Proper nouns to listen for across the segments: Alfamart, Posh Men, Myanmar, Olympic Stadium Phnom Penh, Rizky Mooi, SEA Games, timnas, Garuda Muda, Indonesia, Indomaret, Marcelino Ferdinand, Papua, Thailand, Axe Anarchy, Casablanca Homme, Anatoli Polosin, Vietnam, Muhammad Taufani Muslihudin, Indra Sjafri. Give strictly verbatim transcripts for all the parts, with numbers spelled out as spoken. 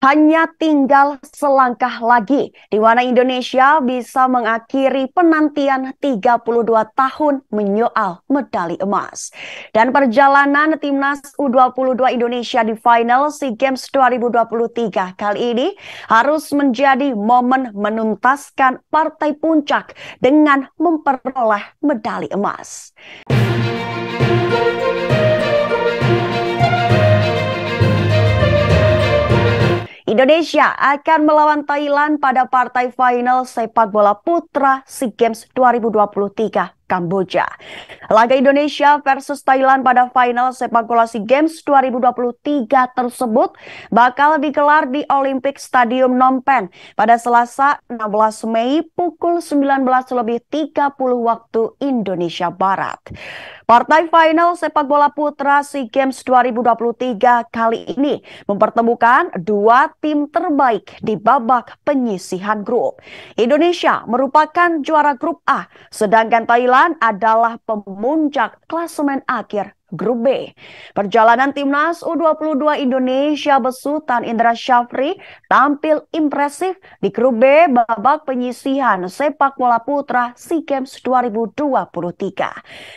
Hanya tinggal selangkah lagi di mana Indonesia bisa mengakhiri penantian tiga puluh dua tahun menyoal medali emas. Dan perjalanan Timnas U dua puluh dua Indonesia di final SEA Games dua ribu dua puluh tiga kali ini harus menjadi momen menuntaskan partai puncak dengan memperoleh medali emas. Indonesia akan melawan Thailand pada partai final sepak bola putra SEA Games dua ribu dua puluh tiga. Kamboja. Laga Indonesia versus Thailand pada final sepak bola SEA Games dua ribu dua puluh tiga tersebut bakal digelar di Olympic Stadium Phnom Penh pada Selasa enam belas Mei pukul sembilan belas lebih tiga puluh waktu Indonesia Barat. Partai final sepak bola putra SEA Games dua ribu dua puluh tiga kali ini mempertemukan dua tim terbaik di babak penyisihan grup. Indonesia merupakan juara grup A, sedangkan Thailand adalah pemuncak klasemen akhir grup B. Perjalanan Timnas U dua puluh dua Indonesia besutan Indra Sjafri tampil impresif di grup B babak penyisihan sepak bola putra SEA Games dua ribu dua puluh tiga.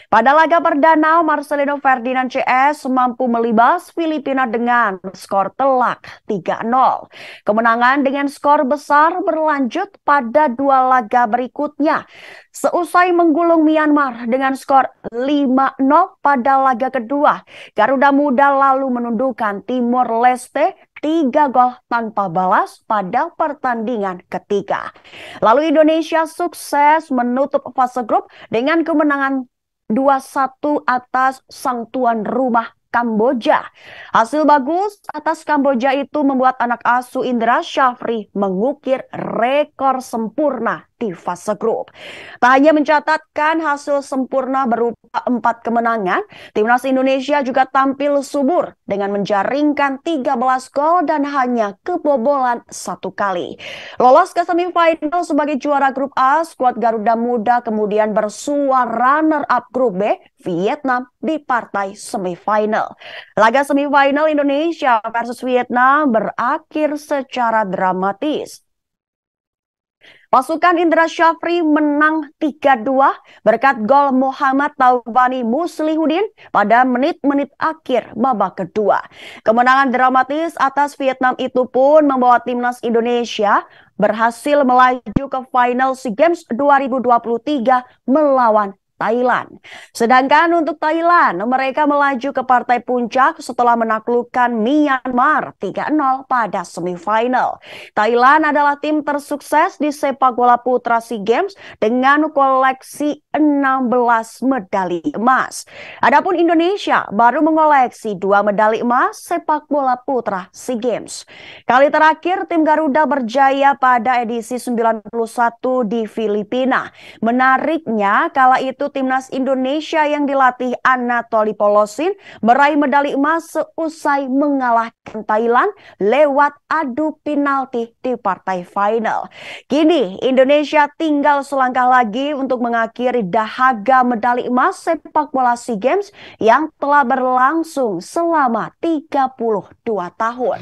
Pada laga perdana, Marcelino Ferdinand C S mampu melibas Filipina dengan skor telak tiga nol. Kemenangan dengan skor besar berlanjut pada dua laga berikutnya seusai menggulung Myanmar dengan skor lima nol pada laga kedua. Garuda Muda lalu menundukkan Timor Leste tiga gol tanpa balas pada pertandingan ketiga. Lalu Indonesia sukses menutup fase grup dengan kemenangan dua satu atas sang tuan rumah Kamboja. Hasil bagus atas Kamboja itu membuat anak asuh Indra Sjafri mengukir rekor sempurna di fase grup. Tak hanya mencatatkan hasil sempurna berupa empat kemenangan, Timnas Indonesia juga tampil subur dengan menjaringkan tiga belas gol dan hanya kebobolan satu kali. Lolos ke semifinal sebagai juara grup A, skuad Garuda Muda kemudian bersua runner up grup B, Vietnam, di partai semifinal. Laga semifinal Indonesia versus Vietnam berakhir secara dramatis. Pasukan Indra Sjafri menang tiga dua berkat gol Muhammad Taufani Muslihudin pada menit-menit akhir babak kedua. Kemenangan dramatis atas Vietnam itu pun membawa Timnas Indonesia berhasil melaju ke final SEA Games dua ribu dua puluh tiga melawan Thailand. Sedangkan untuk Thailand, mereka melaju ke partai puncak setelah menaklukkan Myanmar tiga nol pada semifinal. Thailand adalah tim tersukses di sepak bola putra SEA Games dengan koleksi enam belas medali emas. Adapun Indonesia baru mengoleksi dua medali emas sepak bola putra SEA Games. Kali terakhir tim Garuda berjaya pada edisi sembilan puluh satu di Filipina. Menariknya, kala itu Timnas Indonesia yang dilatih Anatoli Polosin meraih medali emas seusai mengalahkan Thailand lewat adu penalti di partai final. Kini Indonesia tinggal selangkah lagi untuk mengakhiri dahaga medali emas sepak bola SEA Games yang telah berlangsung selama tiga puluh dua tahun.